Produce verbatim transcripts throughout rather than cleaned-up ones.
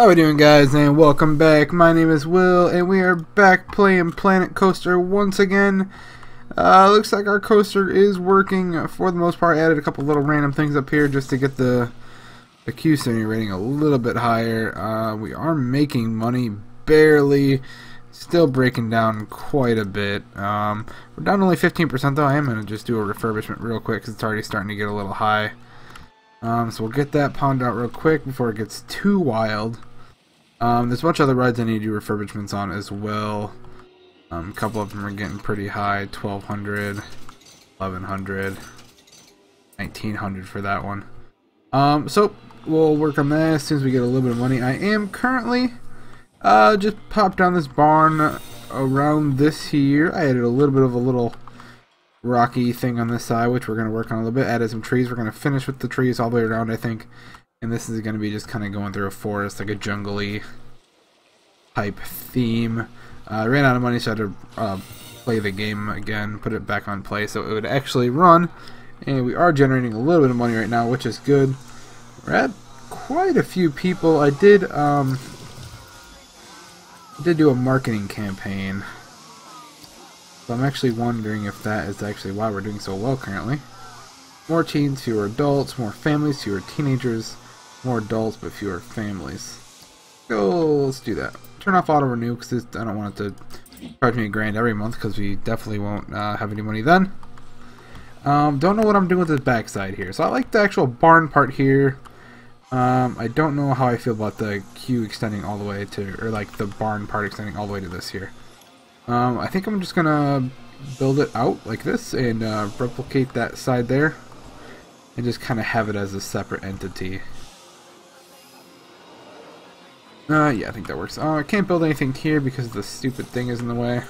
How are we doing, guys, and welcome back. My name is Will and we are back playing Planet Coaster once again. Uh, looks like our coaster is working for the most part. I added a couple little random things up here just to get the, the Q seventy rating a little bit higher. Uh, we are making money, barely, still breaking down quite a bit. Um, we're down only fifteen percent though. I am going to just do a refurbishment real quick because it's already starting to get a little high. Um, so we'll get that pound out real quick before it gets too wild. Um, there's a bunch of other rides I need to do refurbishments on as well. Um, a couple of them are getting pretty high. twelve hundred, eleven hundred, nineteen hundred for that one. Um, so we'll work on that as soon as we get a little bit of money. I am currently uh, just popped down this barn around this here. I added a little bit of a little rocky thing on this side, which we're going to work on a little bit. Added some trees. We're going to finish with the trees all the way around, I think. And this is going to be just kind of going through a forest, like a jungly type theme. Uh, I ran out of money, so I had to uh, play the game again, put it back on play, so it would actually run. And we are generating a little bit of money right now, which is good. We're at quite a few people. I did, um, I did do a marketing campaign. So I'm actually wondering if that is actually why we're doing so well currently. More teens, fewer adults, more families, fewer teenagers, more adults, but fewer families. So let's do that. Turn off auto renew because I don't want it to charge me a grand every month because we definitely won't uh, have any money then. Um, don't know what I'm doing with this backside here. So I like the actual barn part here. Um, I don't know how I feel about the queue extending all the way to, or like the barn part extending all the way to this here. Um, I think I'm just gonna build it out like this and uh, replicate that side there and just kind of have it as a separate entity. Uh, yeah, I think that works. Oh, I can't build anything here because the stupid thing is in the way.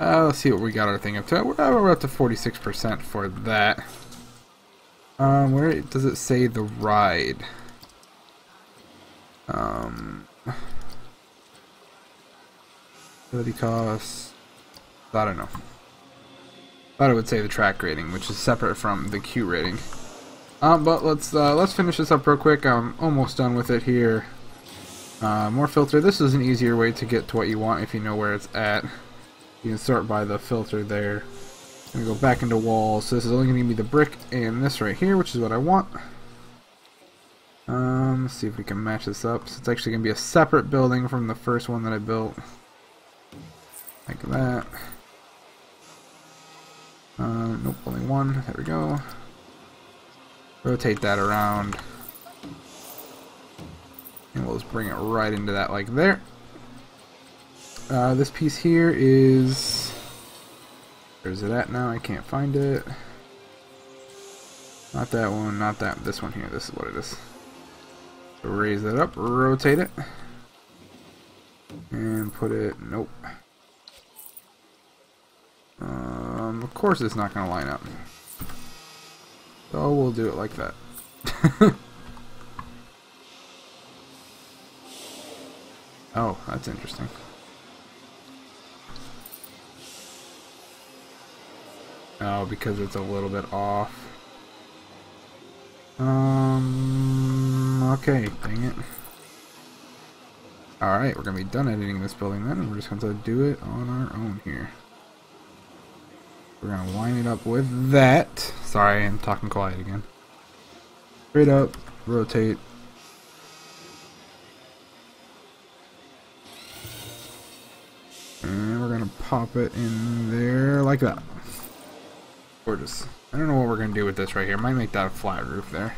Uh, let's see what we got our thing up to. We're, we're up to forty-six percent for that. Um, where does it say the ride? Um... Costs. I don't know. Thought it would say the track rating, which is separate from the queue rating. Um, but let's uh, let's finish this up real quick. I'm almost done with it here. Uh, more filter. This is an easier way to get to what you want if you know where it's at. You can sort by the filter there. I'm gonna go back into walls. So this is only gonna give me the brick and this right here, which is what I want. Um, let's see if we can match this up. So it's actually gonna be a separate building from the first one that I built. Like that. Uh, nope, only one. There we go. Rotate that around. And we'll just bring it right into that, like there. Uh, this piece here is... Where is it at now? I can't find it. Not that one, not that. This one here. This is what it is. So raise that up, rotate it. And put it... Nope. Um, of course it's not going to line up. So we'll do it like that. Oh, that's interesting. Oh, because it's a little bit off. Um, okay, dang it. Alright, we're going to be done editing this building then, and we're just going to do it on our own here. We're going to line it up with that. Sorry, I'm talking quiet again. Straight up, rotate. And we're going to pop it in there like that. Gorgeous. I don't know what we're going to do with this right here. Might make that a flat roof there.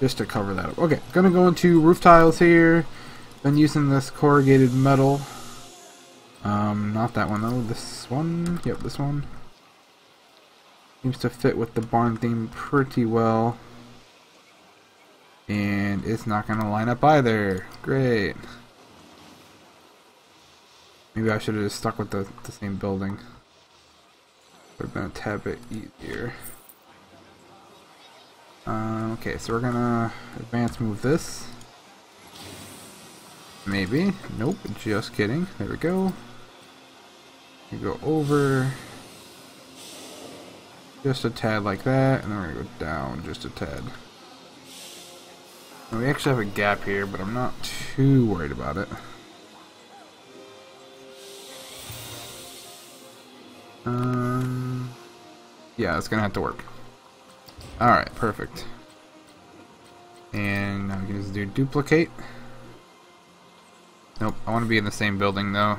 Just to cover that up. Okay, going to go into roof tiles here. Been using this corrugated metal. Um, not that one though. This one. Yep, this one. Seems to fit with the barn theme pretty well. And it's not going to line up either. Great. Maybe I should have just stuck with the, the same building. Would have been a tad bit easier. Um, okay, so we're going to advance move this. Maybe. Nope, just kidding. There we go. We go over. Just a tad like that, and then we're going to go down just a tad. We actually have a gap here, but I'm not too worried about it. Um, yeah, it's gonna have to work. Alright, perfect. And now we can just do duplicate. Nope, I want to be in the same building though.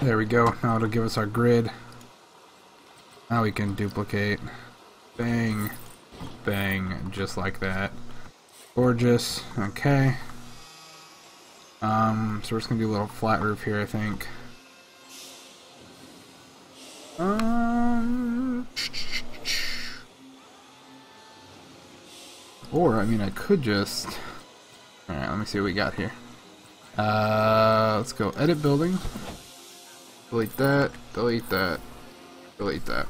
There we go, now it'll give us our grid. Now we can duplicate. Bang, bang, just like that. Gorgeous, okay. Um, so we're just gonna do a little flat roof here, I think. Um, or I mean, I could just. All right, let me see what we got here. Uh, let's go edit building. Delete that. Delete that. Delete that.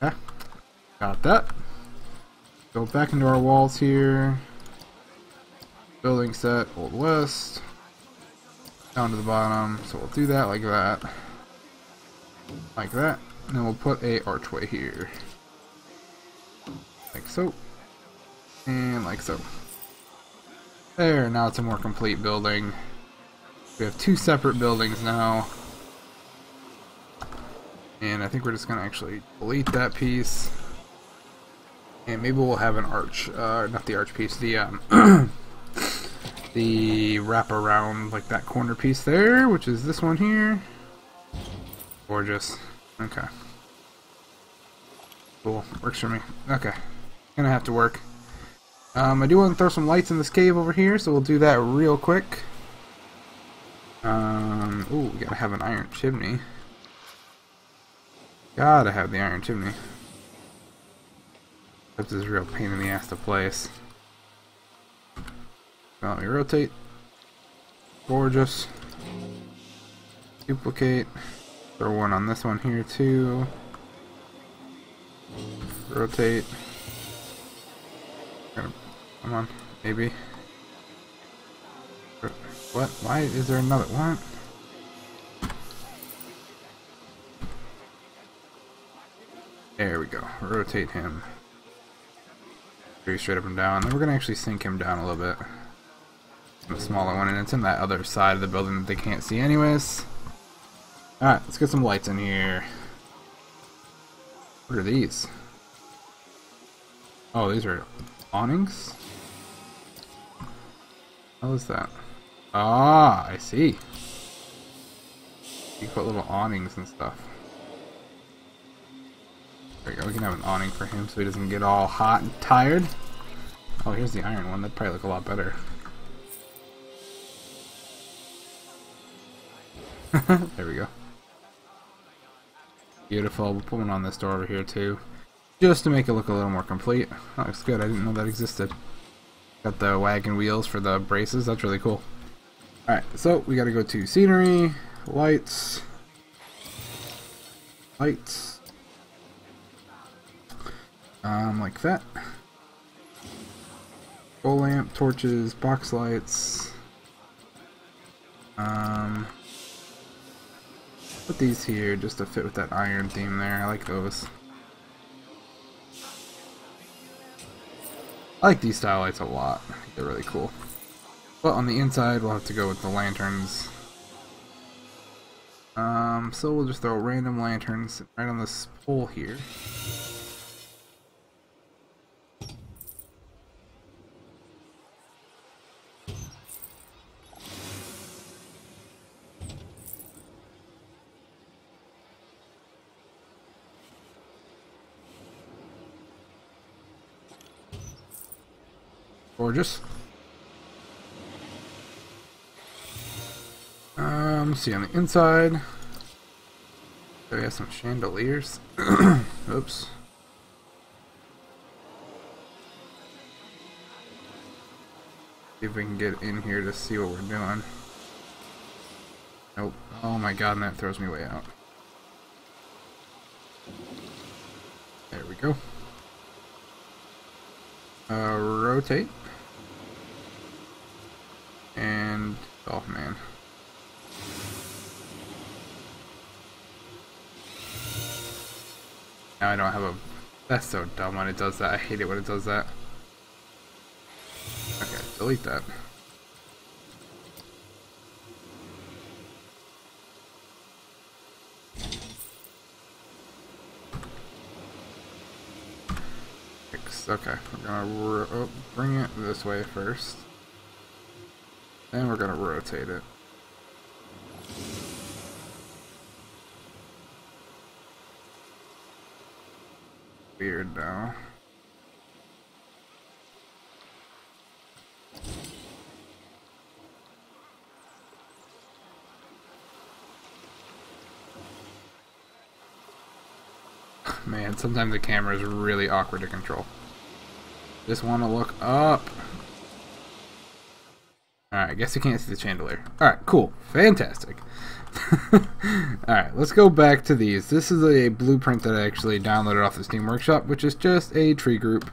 Okay, got that. Go back into our walls here. Building set, Old West. Down to the bottom. So we'll do that like that. Like that, and then we'll put a archway here, like so, and like so. There, now it's a more complete building. We have two separate buildings now, and I think we're just gonna actually delete that piece, and maybe we'll have an arch, uh, not the arch piece, the um, the wrap around like that corner piece there, which is this one here. Gorgeous. Okay. Cool. Works for me. Okay. Gonna have to work. Um, I do want to throw some lights in this cave over here, so we'll do that real quick. Um, ooh, we gotta have an iron chimney. Gotta have the iron chimney. That's a real pain in the ass to place. Now let me rotate. Gorgeous. Duplicate. Throw one on this one here too. Rotate. Come on, maybe. What? Why is there another one? There we go. Rotate him. Pretty straight up and down. Then we're gonna actually sink him down a little bit. The smaller one, and it's in that other side of the building that they can't see anyways. Alright, let's get some lights in here. What are these? Oh, these are awnings? How is that? Ah, I see. You put little awnings and stuff. There we go, we can have an awning for him so he doesn't get all hot and tired. Oh, here's the iron one. That'd probably look a lot better. There we go. Beautiful. We'll put one on this door over here too, just to make it look a little more complete. That looks good. I didn't know that existed. Got the wagon wheels for the braces. That's really cool. Alright, so we gotta go to scenery, lights, lights, um, like that. Bowl lamp, torches, box lights, um, put these here just to fit with that iron theme there. I like those. I like these style lights a lot. I think they're really cool. But on the inside, we'll have to go with the lanterns. Um, so we'll just throw random lanterns right on this pole here. Gorgeous. Um, see on the inside. So we have some chandeliers. Oops. See if we can get in here to see what we're doing. Nope. Oh my god, and that throws me way out. There we go. Uh, rotate. And oh man. Now I don't have a. That's so dumb when it does that. I hate it when it does that. Delete that. Okay, we're gonna ro bring it this way first, and we're gonna rotate it. Weird now. Man, sometimes the camera is really awkward to control. Just want to look up. Alright, I guess you can't see the chandelier. Alright, cool. Fantastic. Alright, let's go back to these. This is a blueprint that I actually downloaded off the Steam Workshop, which is just a tree group.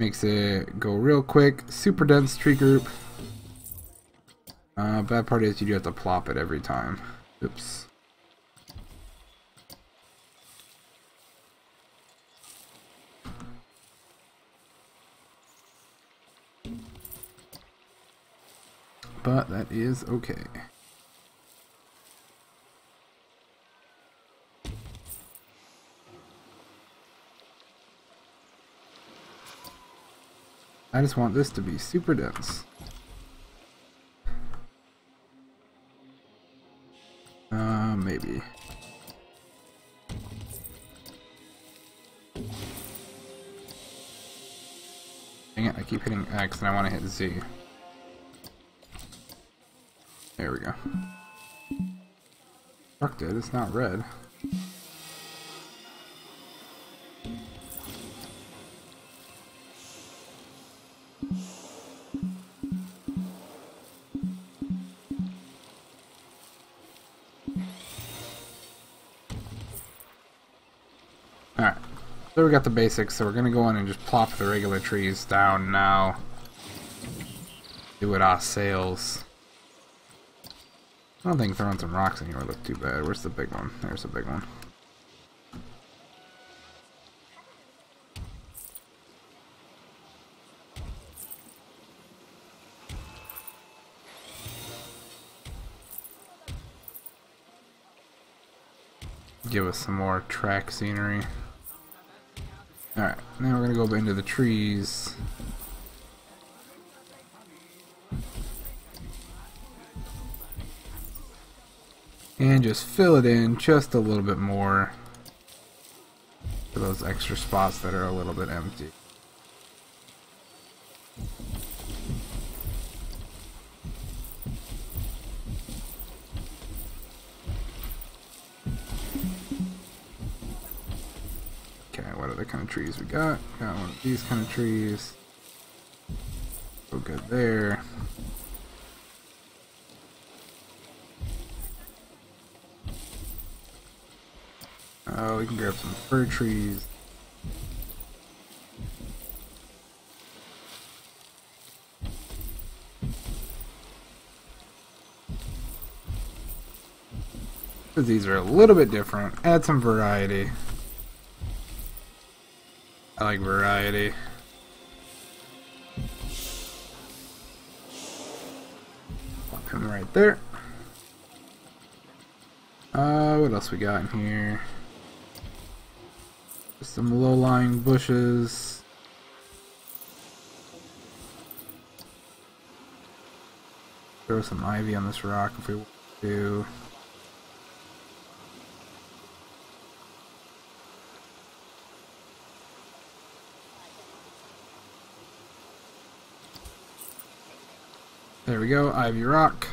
Makes it go real quick. Super dense tree group. Uh, bad part is you do have to plop it every time. Oops. But that is okay. I just want this to be super dense. Uh, maybe. Dang it, I keep hitting X and I want to hit Z. There we go. Fuck, dude, it's not red. Alright, so we got the basics, so we're gonna go in and just plop the regular trees down now. Do it ourselves. I don't think throwing some rocks in here would look too bad. Where's the big one? There's the big one. Give us some more track scenery. Alright, now we're gonna go into the trees. And just fill it in just a little bit more for those extra spots that are a little bit empty. Okay, what other kind of trees we got? Got one of these kind of trees. Go good there. Oh, we can grab some fir trees. Because these are a little bit different. Add some variety. I like variety. Pop him right there. Uh, what else we got in here? Some low-lying bushes. Throw some ivy on this rock if we want to. There we go, ivy rock.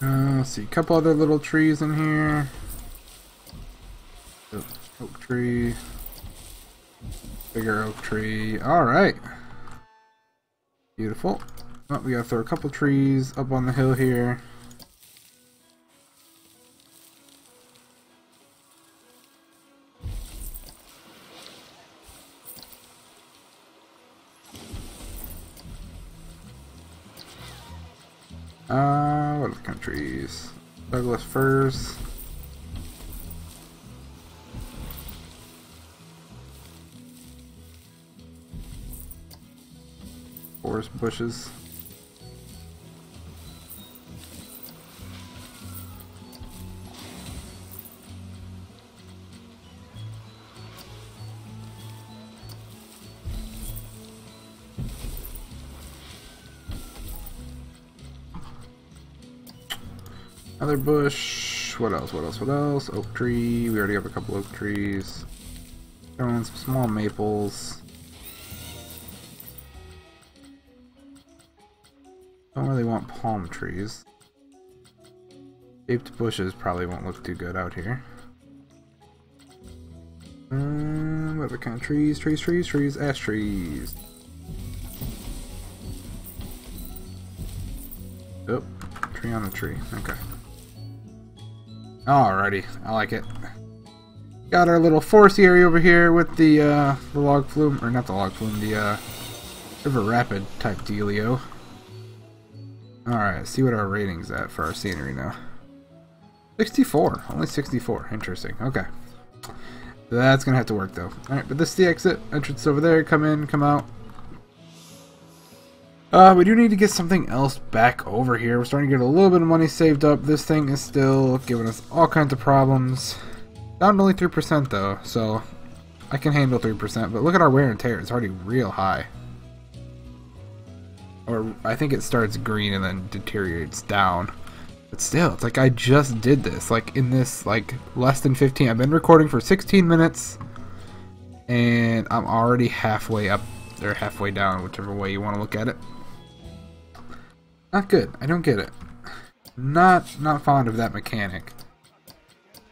Uh, let's see, a couple other little trees in here. Oak tree, bigger oak tree. All right, beautiful. Oh, we gotta throw a couple trees up on the hill here. Uh, what are the kind of trees? Douglas firs. forest bushes. Another bush. What else? What else? What else? Oak tree. We already have a couple oak trees. Throwing some small maples. Don't really want palm trees. Shaped bushes probably won't look too good out here. Um, what other kind of trees? Trees, trees, trees, ash trees. Oh, tree on a tree. Okay. Alrighty, I like it. Got our little forest area over here with the, uh, the log flume, or not the log flume, the, uh, river rapid type dealio. Alright, see what our rating's at for our scenery now. sixty-four, only sixty-four, interesting, okay. That's gonna have to work though. Alright, but this is the exit, entrance over there, come in, come out. Uh, we do need to get something else back over here. We're starting to get a little bit of money saved up. This thing is still giving us all kinds of problems. Down to only three percent though, so I can handle three percent, but look at our wear and tear, it's already real high. Or I think it starts green and then deteriorates down. But still, it's like I just did this, like in this, like less than fifteen, I've been recording for sixteen minutes, and I'm already halfway up, or halfway down, whichever way you want to look at it. Not good, I don't get it. Not, not fond of that mechanic.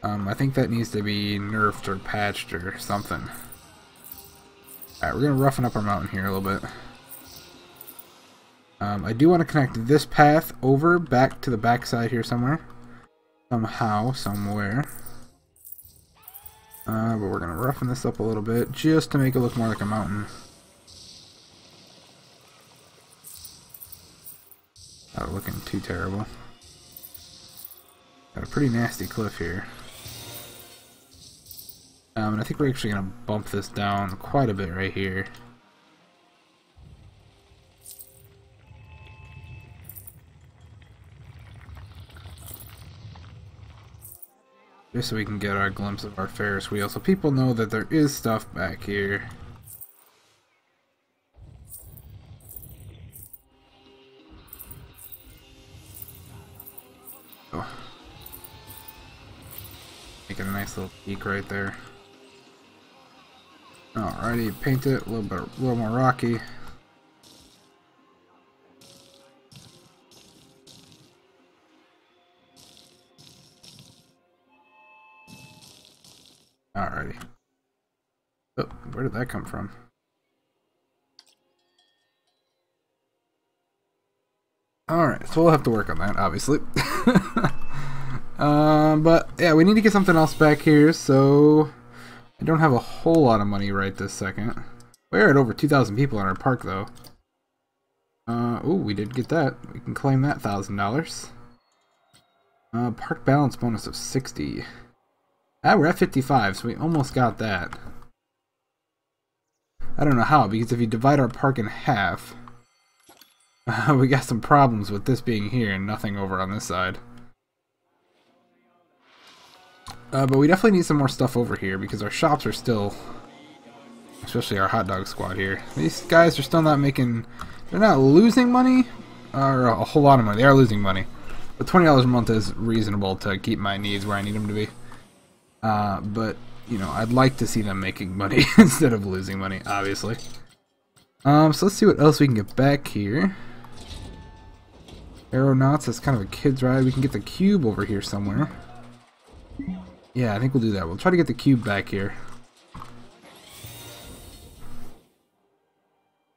Um, I think that needs to be nerfed or patched or something. Alright, we're going to roughen up our mountain here a little bit. Um, I do want to connect this path over back to the backside here somewhere. Somehow, somewhere. Uh, but we're going to roughen this up a little bit just to make it look more like a mountain. Not looking too terrible. Got a pretty nasty cliff here. Um, and I think we're actually going to bump this down quite a bit right here. Just so we can get our glimpse of our Ferris wheel, so people know that there is stuff back here. Oh. Making a nice little peak right there. Alrighty, paint it a little bit, a little more rocky. Alrighty. Oh, where did that come from? Alright, so we'll have to work on that, obviously. um, but, yeah, we need to get something else back here, so... I don't have a whole lot of money right this second. We're at over two thousand people in our park, though. Uh, ooh, we did get that. We can claim that one thousand dollars. Uh, park balance bonus of sixty. Ah, we're at fifty-five, so we almost got that. I don't know how, because if you divide our park in half, uh, we got some problems with this being here and nothing over on this side. Uh, but we definitely need some more stuff over here, because our shops are still, especially our hot dog squad here. These guys are still not making, they're not losing money, or a whole lot of money. They are losing money. But twenty dollars a month is reasonable to keep my needs where I need them to be. Uh, but, you know, I'd like to see them making money instead of losing money, obviously. Um, so let's see what else we can get back here. Aeronauts, that's kind of a kid's ride. We can get the cube over here somewhere. Yeah, I think we'll do that. We'll try to get the cube back here.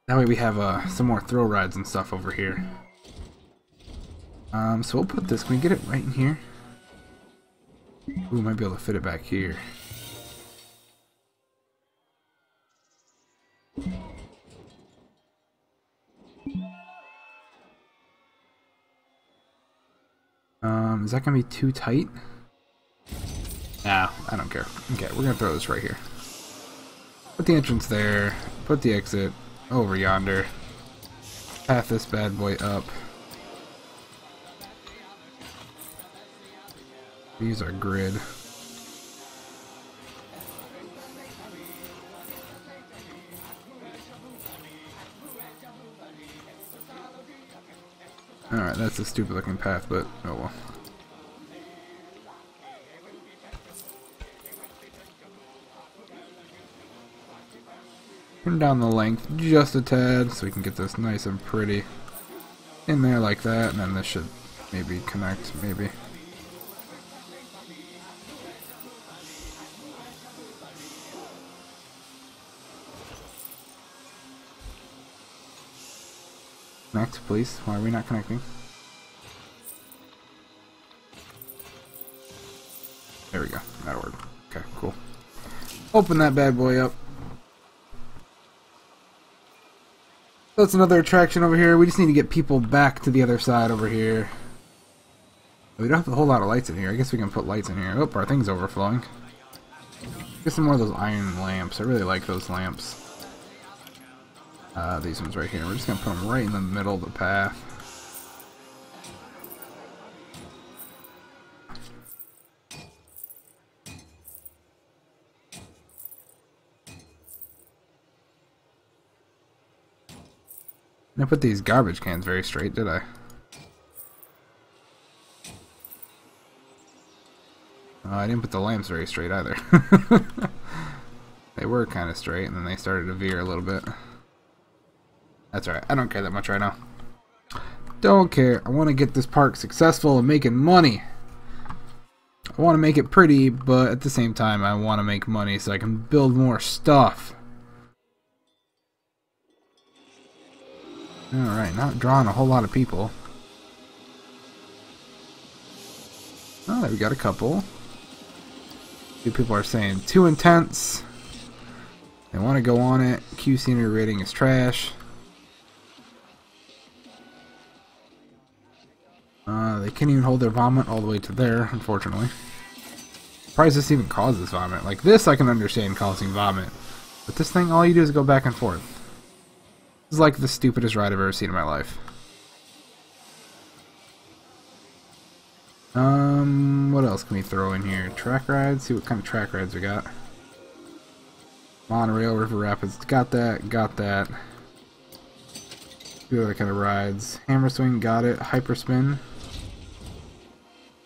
That way we have uh, some more thrill rides and stuff over here. Um, so we'll put this, can we get it right in here? Ooh, we might be able to fit it back here. Um, is that gonna be too tight? Nah, I don't care. Okay, we're gonna throw this right here. Put the entrance there, put the exit over yonder. path this bad boy up. These are grid. Alright, that's a stupid looking path, but oh well. Put down the length just a tad so we can get this nice and pretty in there like that, and then this should maybe connect, maybe. Connect, please. Why are we not connecting? There we go. That worked. Okay, cool. Open that bad boy up. That's another attraction over here. We just need to get people back to the other side over here. We don't have a whole lot of lights in here. I guess we can put lights in here. Oh, our thing's overflowing. Get some more of those iron lamps. I really like those lamps. Uh, these ones right here. We're just going to put them right in the middle of the path. I put these garbage cans very straight, did I? Oh, I didn't put the lamps very straight either. They were kind of straight, and then they started to veer a little bit. That's alright. I don't care that much right now. Don't care. I want to get this park successful and making money. I want to make it pretty, but at the same time, I want to make money so I can build more stuff. Alright, not drawing a whole lot of people. Oh, there we got a couple. A few people are saying, too intense. They want to go on it. Q scenery rating is trash. Uh, they can't even hold their vomit all the way to there, unfortunately. Surprised this even causes vomit. Like this I can understand causing vomit. But this thing, all you do is go back and forth. This is like the stupidest ride I've ever seen in my life. Um, what else can we throw in here? Track rides? See what kind of track rides we got. Monorail, River Rapids. Got that. Got that. Few other kind of rides. Hammer swing. Got it. Hyperspin.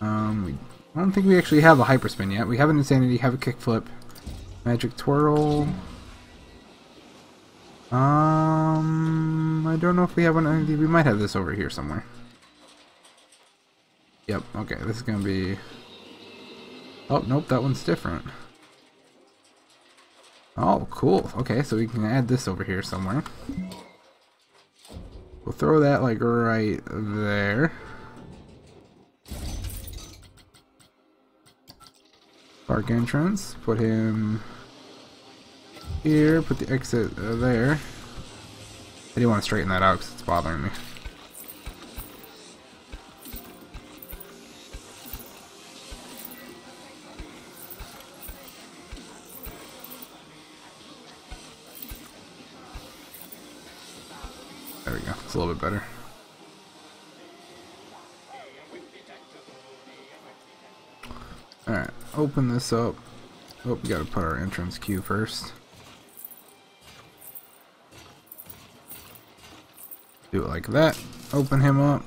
Um, we, I don't think we actually have a hyperspin yet. We have an insanity. Have a kickflip. Magic twirl. Um, I don't know if we have one. We might have this over here somewhere. Yep, okay, this is going to be... Oh, nope, that one's different. Oh, cool. Okay, so we can add this over here somewhere. We'll throw that, like, right there. Park entrance. Put him... here, put the exit uh, there. I do want to straighten that out because it's bothering me. There we go, it's a little bit better. Alright, open this up. Oh, we gotta put our entrance queue first. Do it like that. Open him up.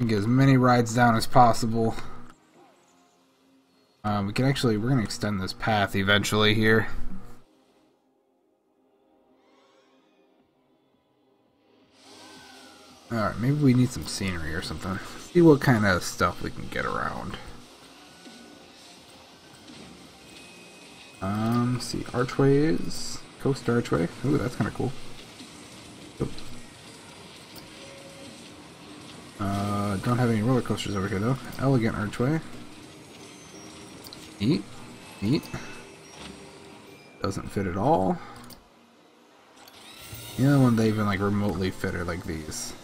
And get as many rides down as possible. Um, we can actually, we're going to extend this path eventually here. Alright, maybe we need some scenery or something. See what kind of stuff we can get around. Um, let's see, archways. Coaster archway. Ooh, that's kind of cool. Uh, don't have any roller coasters over here though. Elegant archway. Neat. Neat. Doesn't fit at all. The only one they even like remotely fit are like these.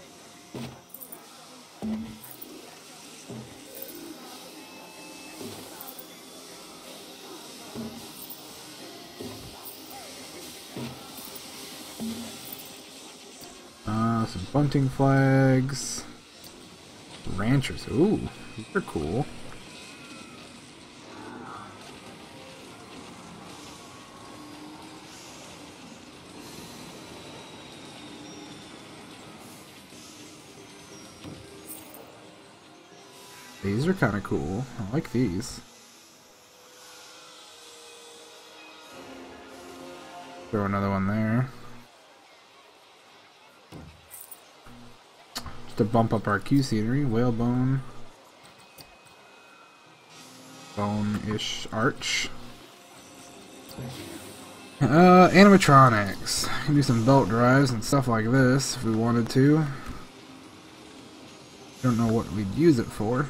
bunting flags, ranchers. Ooh, they're cool. These are kind of cool. I like these. Throw another one there. Just to bump up our queue scenery. Whalebone. Bone-ish arch. Uh, animatronics. We can do some belt drives and stuff like this if we wanted to. Don't know what we'd use it for.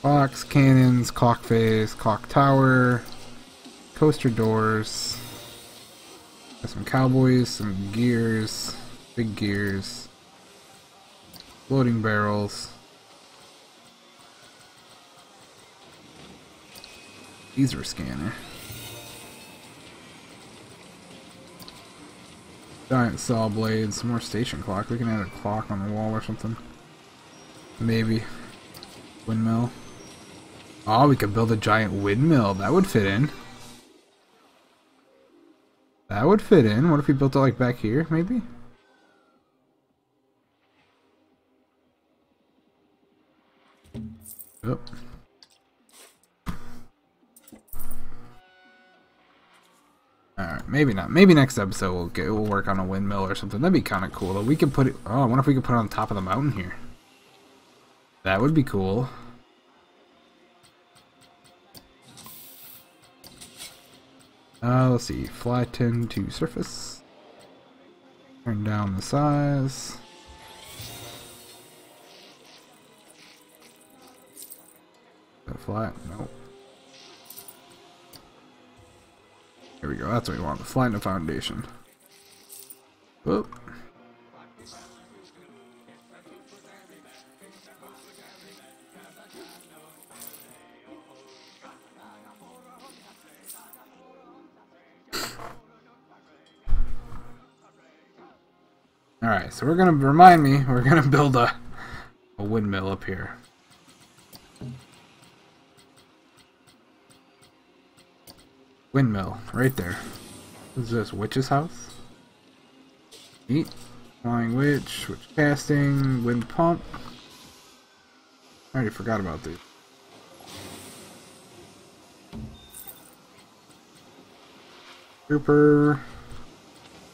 Clocks, cannons, clock phase, clock tower, coaster doors, got some cowboys, some gears, big gears, floating barrels. Laser scanner. Giant saw blades, more station clock. We can add a clock on the wall or something. Maybe. Windmill. Oh, we could build a giant windmill. That would fit in. That would fit in. What if we built it like back here, maybe? Oh. Alright, maybe not. Maybe next episode we'll get we'll work on a windmill or something. That'd be kinda cool though. We could put it oh, I wonder if we could put it on top of the mountain here. That would be cool. Uh, let's see, fly ten to surface, turn down the size, that flat, no, here we go, that's what we want, the fly to foundation, whoop, alright, so we're gonna remind me, we're gonna build a, a windmill up here. Windmill, right there. What is this, witch's house? Neat. Flying witch, witch casting, wind pump. I already forgot about these. Trooper.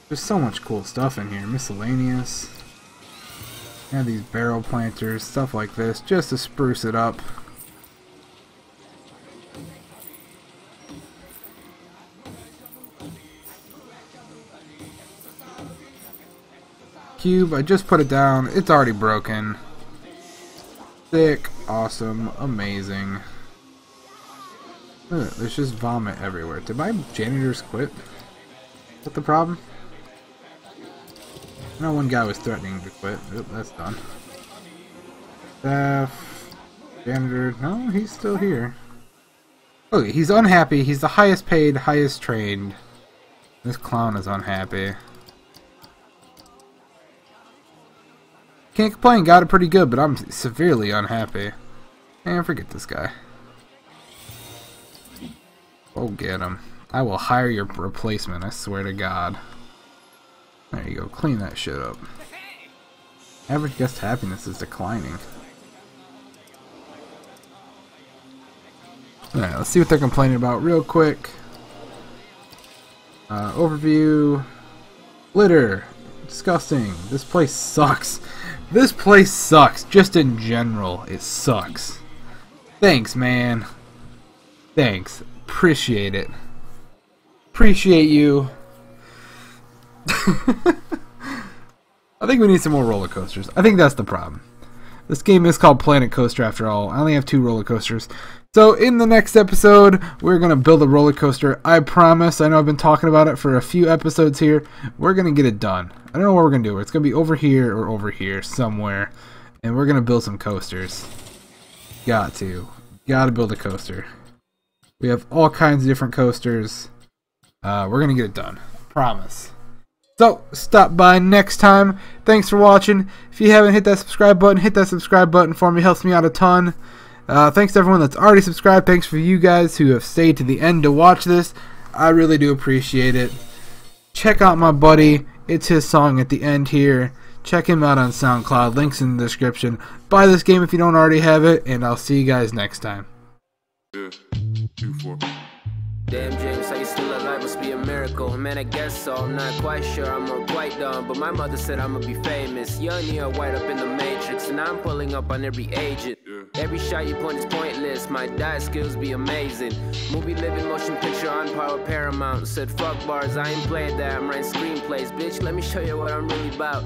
There's so much cool stuff in here. Miscellaneous. And these barrel planters, stuff like this, just to spruce it up. Cube, I just put it down. It's already broken. Sick, awesome, amazing. Look, there's just vomit everywhere. Did my janitors quit? Is that the problem? No, one guy was threatening to quit. Oop, that's done. Staff. Janitor. No, he's still here. Oh, he's unhappy. He's the highest paid, highest trained. This clown is unhappy. Can't complain. Got it pretty good, but I'm severely unhappy. And forget this guy. Go get him. I will hire your replacement, I swear to God. There you go, clean that shit up. Average guest happiness is declining. Alright, let's see what they're complaining about real quick. Uh, overview. Litter. Disgusting. This place sucks. This place sucks. Just in general, it sucks. Thanks, man. Thanks. Appreciate it. Appreciate you. I think we need some more roller coasters. I think that's the problem. This game is called Planet Coaster after all. I only have two roller coasters. So in the next episode, we're going to build a roller coaster. I promise. I know I've been talking about it for a few episodes here. We're going to get it done. I don't know what we're going to do. It's going to be over here or over here somewhere. And we're going to build some coasters. Got to. Got to build a coaster. We have all kinds of different coasters. Uh, we're going to get it done. Promise. So, stop by next time. Thanks for watching. If you haven't hit that subscribe button, hit that subscribe button for me. It helps me out a ton. Uh, thanks to everyone that's already subscribed. Thanks for you guys who have stayed to the end to watch this. I really do appreciate it. Check out my buddy. It's his song at the end here. Check him out on SoundCloud. Link's in the description. Buy this game if you don't already have it, and I'll see you guys next time. Yeah. Two, four. Damn, James, how you still alive? Must be a miracle. Man, I guess so. I'm not quite sure. I'm not quite dumb. But my mother said I'ma be famous. Young Neo, white up in the matrix. And I'm pulling up on every agent. Yeah. Every shot you point is pointless. My diet skills be amazing. Movie living, motion picture on power paramount. Said fuck bars, I ain't played that. I'm writing screenplays. Bitch, let me show you what I'm really about.